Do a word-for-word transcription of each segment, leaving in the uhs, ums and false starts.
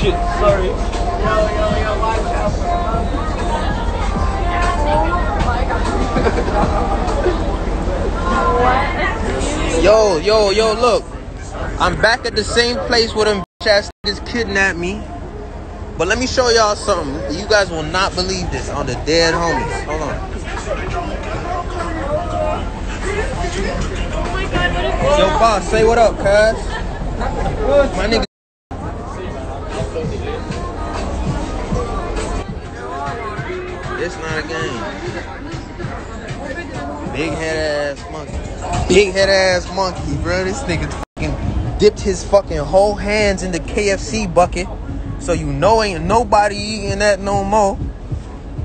shit, sorry. Yo, yo, yo, watch out for him. Yo, yo, yo, look. I'm back at the same place where them bitch ass niggas kidnapped me. But let me show y'all something. You guys will not believe this on the dead homies. Hold on. Yo, boss, say what up, cuz. My nigga. It's not a game. Big head ass monkey. Big head ass monkey, bro. This nigga fucking dipped his fucking whole hands in the K F C bucket. So you know ain't nobody eating that no more.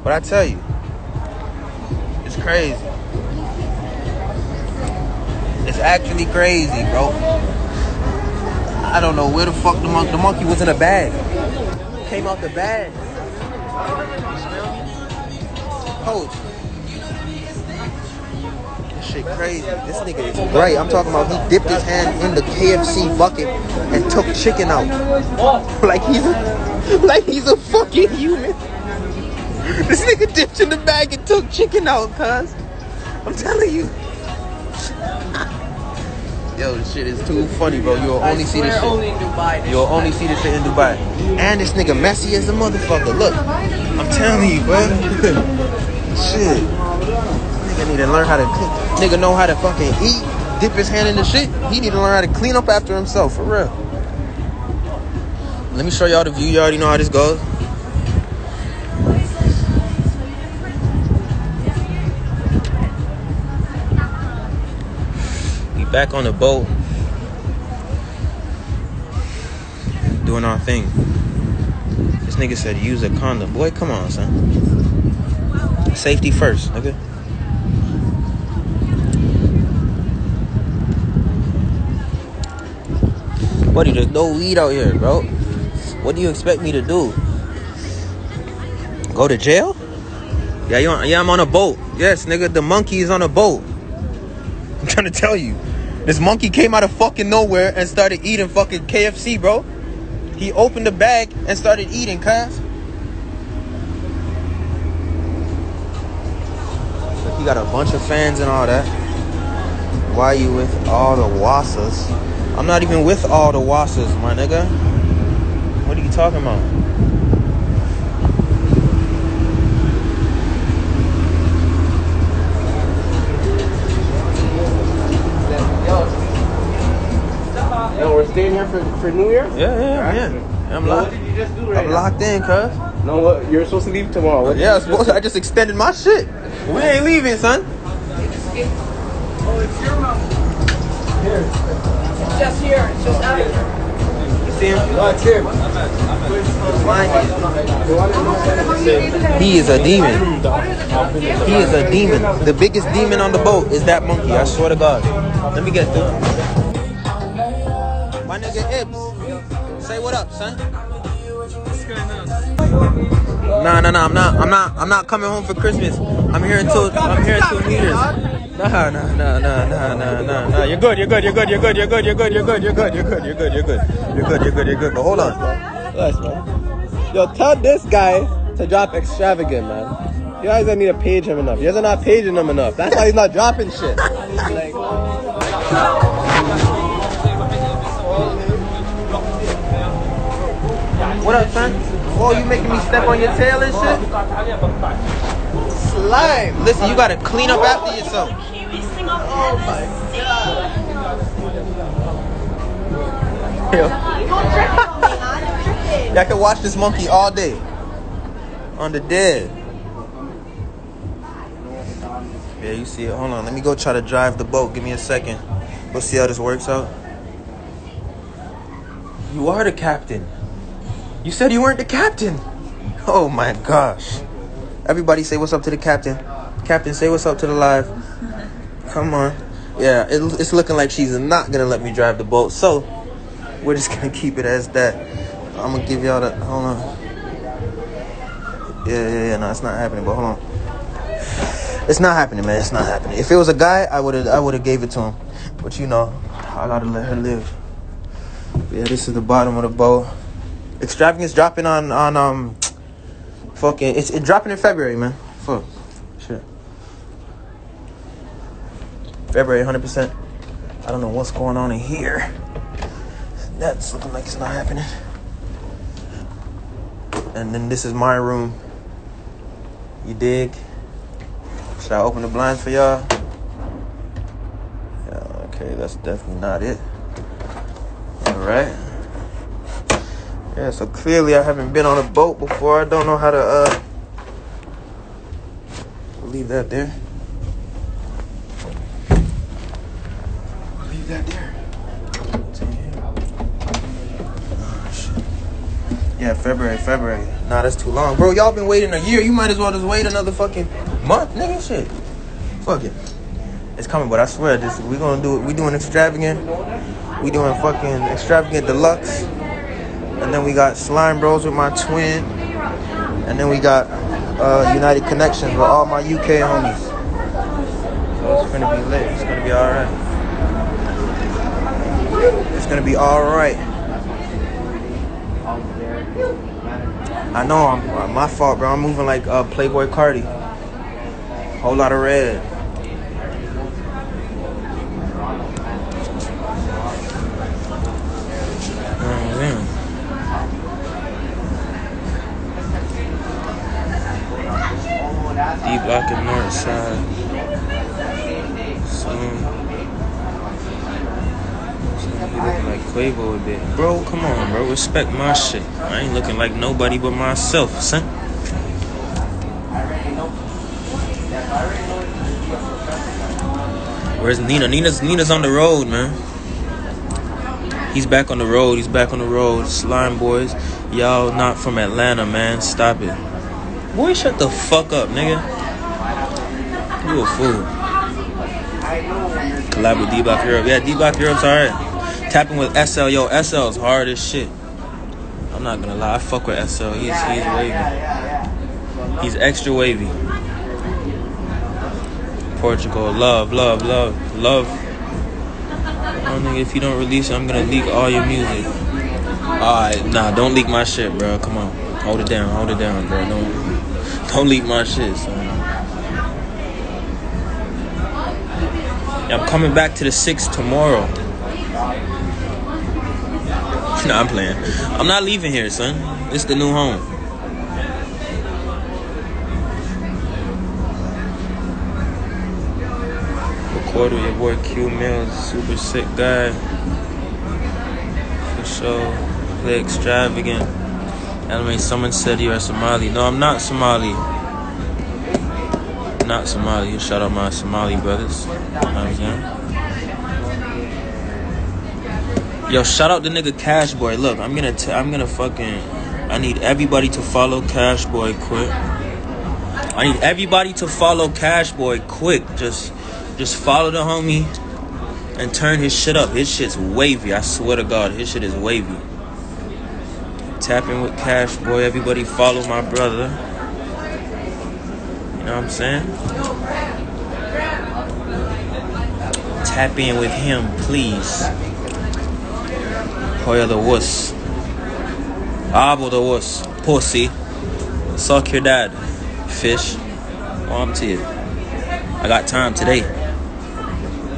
But I tell you, it's crazy. It's actually crazy, bro. I don't know where the fuck the monkey, the monkey was in a bag. Came out the bag. Coach. This shit crazy. This nigga is right. I'm talking about he dipped his hand in the K F C bucket and took chicken out. Like he's a, like he's a fucking human. This nigga dipped in the bag and took chicken out, cuz. I'm telling you. Yo, this shit is too funny, bro. You'll only see this shit. Only in Dubai, this You'll only see this shit in Dubai. And this nigga messy as a motherfucker. Look, I'm telling you, bro. Shit. Nigga need to learn how to clean. Nigga know how to fucking eat, dip his hand in the shit. He need to learn how to clean up after himself, for real. Let me show y'all the view. You already know how this goes. Back on the boat, doing our thing. This nigga said use a condom. Boy, come on, son. Safety first, nigga. Buddy, there's no weed out here, bro. What do you expect me to do? Go to jail? Yeah, you on, yeah, I'm on a boat. Yes, nigga, the monkey is on a boat. I'm trying to tell you. This monkey came out of fucking nowhere and started eating fucking K F C, bro. He opened the bag and started eating, cuz. He got a bunch of fans and all that. Why you with all the wassas? I'm not even with all the wassas, my nigga. What are you talking about? Staying here for, for New Year? Yeah, yeah, right. yeah. I'm locked. What did you just do right I'm now? locked in, cuz. No, what? You're supposed to leave tomorrow. What yeah, I, supposed to, I just extended my shit. We ain't leaving, son. Oh, it's your mouth. Here. It's just here. It's just out of here. You see him? No, it's here. I'm He is a demon. He is a demon. The biggest demon on the boat is that monkey. I swear to God. Let me get through. My nigga Ibs, say what up, son. What's going on? Nah, nah, nah. I'm not. I'm not. I'm not coming home for Christmas. I'm here until. I'm here until New Year's. Nah, nah, nah, nah, nah, nah, nah, nah. You're good. You're good. You're good. You're good. You're good. You're good. You're good. You're good. You're good. You're good. You're good. You're good. You're good. You're good. But hold on, man. Yo, tell this guy to drop Extravagant, man. You guys don't need to page him enough. You guys are not paging him enough. That's why he's not dropping shit. What up, son? Oh, you making me step on your tail and shit? Slime! Listen, you gotta clean up after yourself. Oh my god. Yo. Y'all can watch this monkey all day. On the dead. Yeah, you see it. Hold on, let me go try to drive the boat. Give me a second. We'll see how this works out. You are the captain. You said you weren't the captain. Oh my gosh. Everybody say what's up to the captain. Captain, say what's up to the live. Come on. Yeah, it, it's looking like she's not going to let me drive the boat. So, we're just going to keep it as that. I'm going to give y'all the... Hold on. Yeah, yeah, yeah. No, it's not happening, but hold on. It's not happening, man. It's not happening. If it was a guy, I would have I would have gave it to him. But, you know, I got to let her live. But yeah, this is the bottom of the boat. Extravagant's dropping on on um fucking it's it dropping in February, man. Fuck. Shit. February one hundred percent. I don't know what's going on in here. That's looking like it's not happening. And then this is my room. You dig? Should I open the blinds for y'all? Yeah, okay, that's definitely not it. Alright. Yeah, so clearly I haven't been on a boat before. I don't know how to, uh... leave that there. Leave that there. Oh, shit. Yeah, February, February. Nah, that's too long. Bro, y'all been waiting a year. You might as well just wait another fucking month, nigga. Shit. Fuck it. It's coming, but I swear, this we gonna do it. We doing extravagant. We doing fucking extravagant deluxe. And then we got Slime Bros with my twin. And then we got uh, United Connections with all my U K homies. So it's gonna be lit. It's gonna be alright. It's gonna be alright. I know, I'm, my fault, bro. I'm moving like uh, Playboy Cardi. Whole lot of red. D Block and North Side. So, so he looking like Quavo a bit. Bro, come on, bro. Respect my shit. I ain't looking like nobody but myself, son. Where's Nina? Nina's Nina's on the road, man. He's back on the road. He's back on the road. Slime Boys, y'all not from Atlanta, man. Stop it. Boy, shut the fuck up, nigga. You a fool. Collab with D Block Europe. Yeah, D Block Europe's alright. Tapping with S L. Yo, S L's hard as shit. I'm not gonna lie. I fuck with S L. He's, he's wavy. He's extra wavy. Portugal. Love, love, love, love. Oh, nigga, if you don't release it, I'm gonna leak all your music. Alright, nah, don't leak my shit, bro. Come on. Hold it down. Hold it down, bro. Don't. Don't leave my shit, son. Yeah, I'm coming back to the sixth tomorrow. Nah, I'm playing. I'm not leaving here, son. It's the new home. Record with your boy Q Mills, super sick guy. For sure. Play extravagant. Anyway, someone said you are Somali. No, I'm not Somali. Not Somali. Shout out my Somali brothers. Yo, shout out the nigga Cashboy. Look, I'm gonna, t- I'm gonna fucking. I need everybody to follow Cashboy quick. I need everybody to follow Cashboy quick. Just, just follow the homie, and turn his shit up. His shit's wavy. I swear to God, his shit is wavy. Tapping with Cashboy. Everybody follow my brother. You know what I'm saying? Tap in with him, please. Hoya the wuss. Abo the wuss. Pussy. Suck your dad. Fish. Arm to you. I got time today.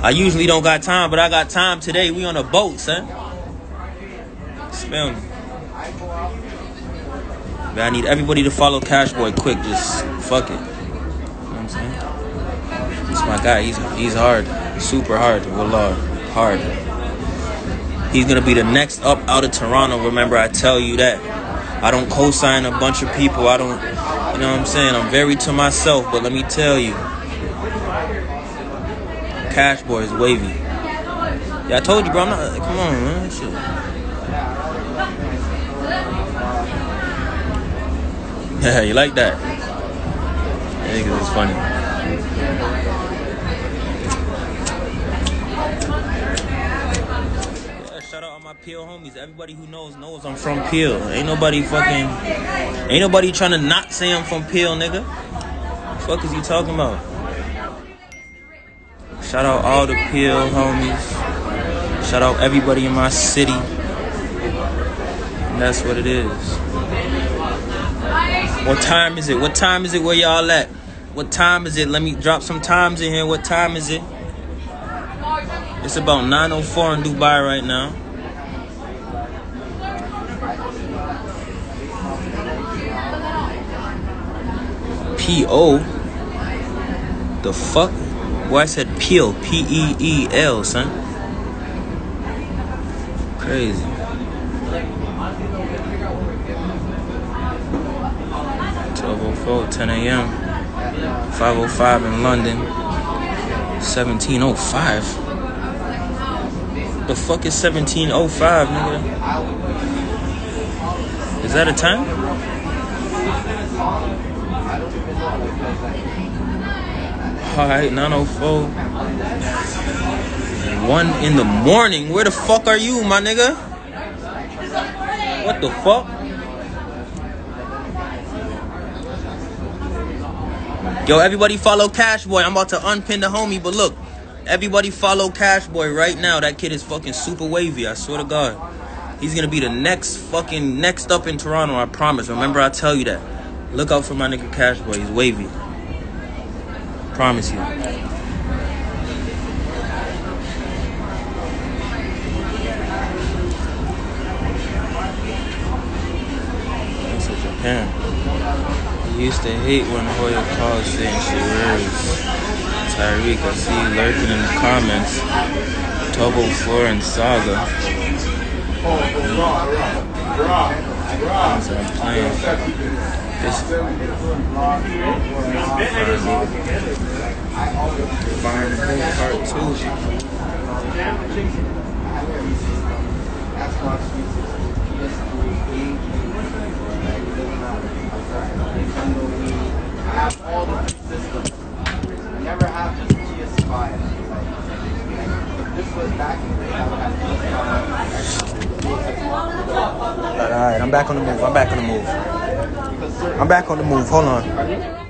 I usually don't got time, but I got time today. We on a boat, son. Spell me. But I need everybody to follow Cashboy quick. Just fuck it. You know what I'm saying? It's my guy. He's he's hard. Super hard. Wallah. Hard. He's going to be the next up out of Toronto. Remember, I tell you that. I don't co-sign a bunch of people. I don't, you know what I'm saying? I'm very to myself, but let me tell you. Cashboy is wavy. Yeah, I told you, bro. I'm not, come on, man. Shit. Yeah, you like that? I think it's funny. Yeah, shout out all my Peel homies. Everybody who knows knows I'm from Peel. Ain't nobody fucking... Ain't nobody trying to not say I'm from Peel, nigga. What the fuck is you talking about? Shout out all the Peel homies. Shout out everybody in my city. And that's what it is. What time is it? What time is it? Where y'all at? What time is it? Let me drop some times in here. What time is it? It's about nine oh four in Dubai right now. P O The fuck? Boy, I said Peel. P E E L, son. Crazy. twelve oh four, ten a m five oh five in London. seventeen oh five. The fuck is seventeen oh five, nigga? Is that a time? Alright, nine oh four. One in the morning. Where the fuck are you, my nigga? What the fuck? Yo, everybody follow Cashboy. I'm about to unpin the homie, but look. Everybody follow Cashboy right now. That kid is fucking super wavy, I swear to God. He's gonna be the next fucking next up in Toronto, I promise. Remember, I tell you that. Look out for my nigga Cashboy. He's wavy. Promise you. That's in Japan. I used to hate when Hoya called saying she worries. Tyreek, I see you lurking in the comments. twelve oh four and Saga. Mm. I'm playing. This Alright, I'm back on the move. I'm back on the move. I'm back on the move. Hold on.